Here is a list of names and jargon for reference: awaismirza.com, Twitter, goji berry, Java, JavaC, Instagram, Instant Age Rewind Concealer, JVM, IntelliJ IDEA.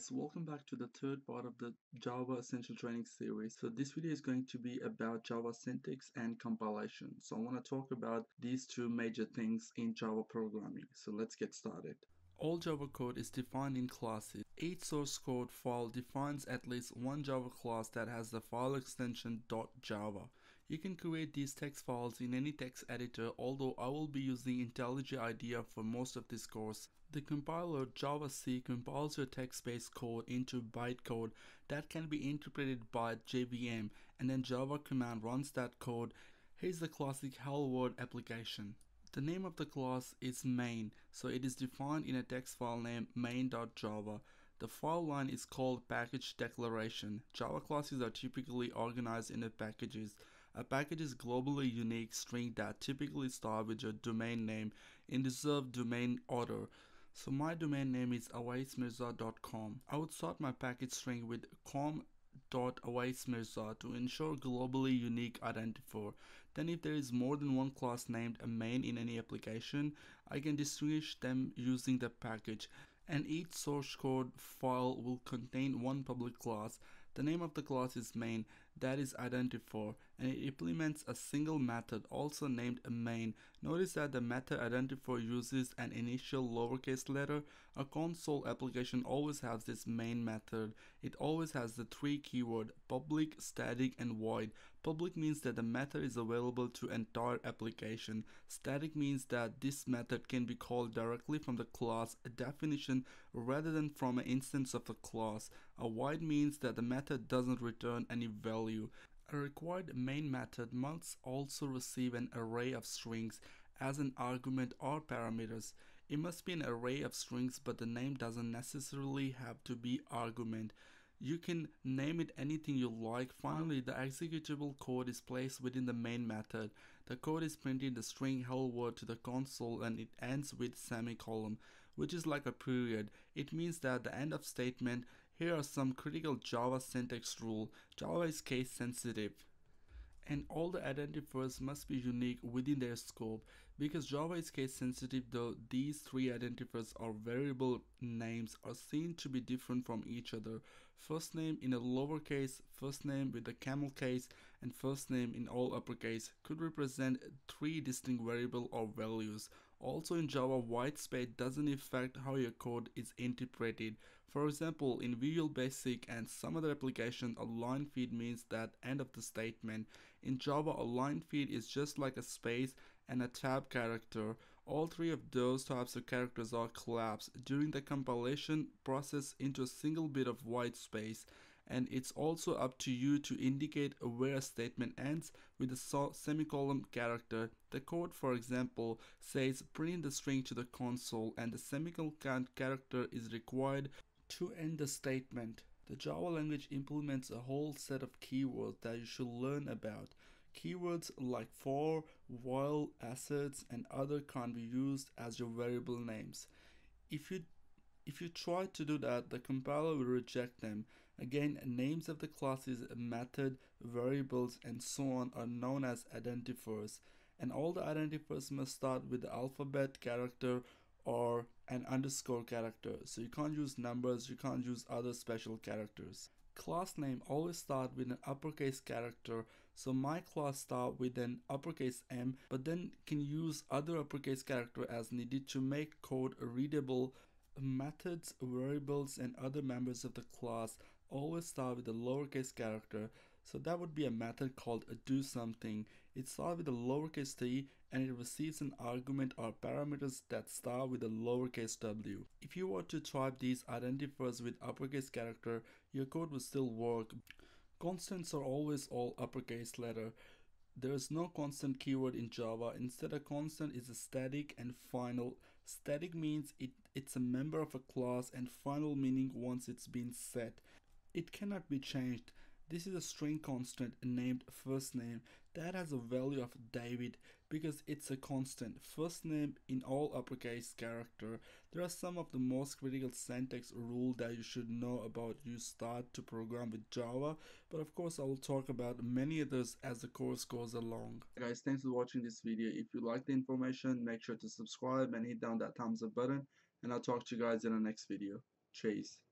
guys, welcome back to the third part of the Java Essential Training Series. So this video is going to be about Java syntax and compilation. So I want to talk about these two major things in Java programming. So let's get started. All Java code is defined in classes. Each source code file defines at least one Java class that has the file extension .java. You can create these text files in any text editor, although I will be using IntelliJ IDEA for most of this course. The compiler JavaC compiles your text-based code into bytecode that can be interpreted by JVM, and then Java command runs that code. Here's the classic hello world application. The name of the class is main, so it is defined in a text file named main.java. The file line is called package declaration. Java classes are typically organized into packages. A package is globally unique string that typically starts with your domain name in reserved domain order. So my domain name is awaismirza.com. I would start my package string with com.awaismirza to ensure globally unique identifier. Then if there is more than one class named a main in any application, I can distinguish them using the package. And each source code file will contain one public class. The name of the class is main, that is identifier, and it implements a single method also named main. Notice that the method identifier uses an initial lowercase letter. A console application always has this main method. It always has the three keywords: public, static, and void. Public means that the method is available to entire application. Static means that this method can be called directly from the class definition rather than from an instance of a class. A void means that the method doesn't return any value. A required main method must also receive an array of strings as an argument or parameters. It must be an array of strings, but the name doesn't necessarily have to be argument. You can name it anything you like. Finally, the executable code is placed within the main method. The code is printing the string hello world to the console, and it ends with semicolon, which is like a period. It means that the end of statement. Here are some critical Java syntax rules. Java is case sensitive, and all the identifiers must be unique within their scope. Because Java is case sensitive, though, these three identifiers or variable names are seen to be different from each other. First name in a lowercase, first name with a camel case, and first name in all uppercase could represent three distinct variable or values. Also in Java, white space doesn't affect how your code is interpreted. For example, in Visual Basic and some other applications, a line feed means that end of the statement. In Java, a line feed is just like a space and a tab character. All three of those types of characters are collapsed during the compilation process into a single bit of white space, and it's also up to you to indicate where a statement ends with a semicolon character. The code, for example, says print the string to the console, and the semicolon character is required to end the statement. The Java language implements a whole set of keywords that you should learn about. Keywords like for, while, assets, and other can be used as your variable names. If you try to do that, the compiler will reject them. Again, names of the classes, method, variables, and so on are known as identifiers. And all the identifiers must start with the alphabet character or an underscore character. So you can't use numbers, you can't use other special characters. Class name always start with an uppercase character, so my class start with an uppercase M, but then can use other uppercase character as needed to make code readable. Methods, variables, and other members of the class always start with a lowercase character, so that would be a method called do something. It starts with a lowercase t, and it receives an argument or parameters that start with a lowercase w. If you were to type these identifiers with uppercase character, your code would still work. Constants are always all uppercase letter. There is no constant keyword in Java. Instead, a constant is a static and final. Static means it's a member of a class, and final meaning once it's been set. It cannot be changed. This is a string constant named first name that has a value of David because it's a constant. First name in all uppercase character. There are some of the most critical syntax rules that you should know about you start to program with Java, but of course I will talk about many others as the course goes along. Hey guys, thanks for watching this video. If you like the information, make sure to subscribe and hit down that thumbs up button, and I'll talk to you guys in the next video. Cheers.